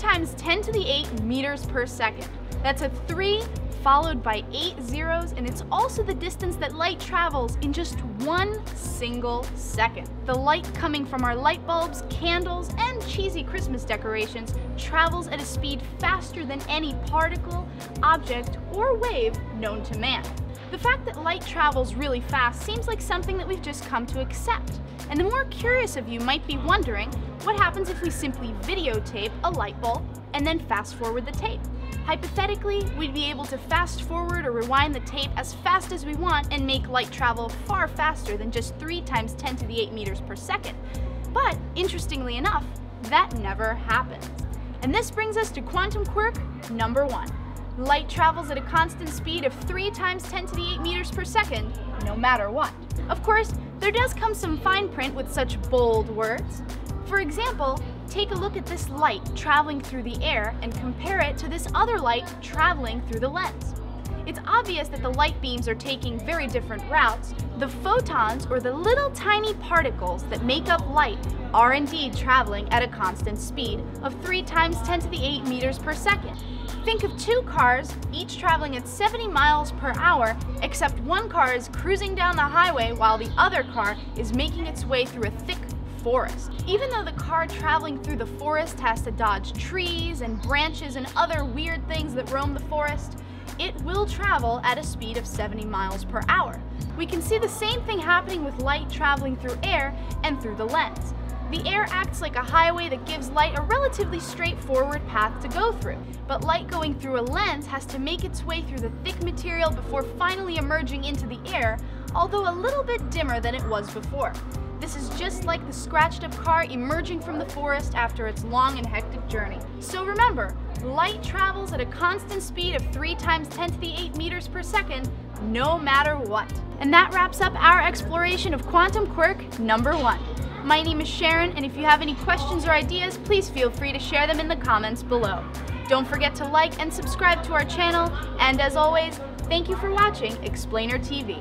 times 10 to the 8 meters per second. That's a 3 followed by 8 zeros, and it's also the distance that light travels in just one single second. The light coming from our light bulbs, candles, and cheesy Christmas decorations travels at a speed faster than any particle, object, or wave known to man. The fact that light travels really fast seems like something that we've just come to accept. And the more curious of you might be wondering, what happens if we simply videotape a light bulb and then fast forward the tape? Hypothetically, we'd be able to fast forward or rewind the tape as fast as we want and make light travel far faster than just 3 times 10 to the 8 meters per second. But interestingly enough, that never happens. And this brings us to quantum quirk number 1. Light travels at a constant speed of 3 times 10 to the 8 meters per second, no matter what. Of course, there does come some fine print with such bold words. For example, take a look at this light traveling through the air and compare it to this other light traveling through the lens. It's obvious that the light beams are taking very different routes. The photons, or the little tiny particles that make up light, are indeed traveling at a constant speed of 3 times 10 to the 8 meters per second. Think of 2 cars, each traveling at 70 miles per hour, except one car is cruising down the highway while the other car is making its way through a thick forest. Even though the car traveling through the forest has to dodge trees and branches and other weird things that roam the forest, it will travel at a speed of 70 miles per hour. We can see the same thing happening with light traveling through air and through the lens. The air acts like a highway that gives light a relatively straightforward path to go through, but light going through a lens has to make its way through the thick material before finally emerging into the air, although a little bit dimmer than it was before. This is just like the scratched-up car emerging from the forest after its long and hectic journey. So remember, light travels at a constant speed of 3 times 10 to the 8 meters per second, no matter what. And that wraps up our exploration of quantum quirk number 1. My name is Sharon, and if you have any questions or ideas, please feel free to share them in the comments below. Don't forget to like and subscribe to our channel, and as always, thank you for watching Explainer TV.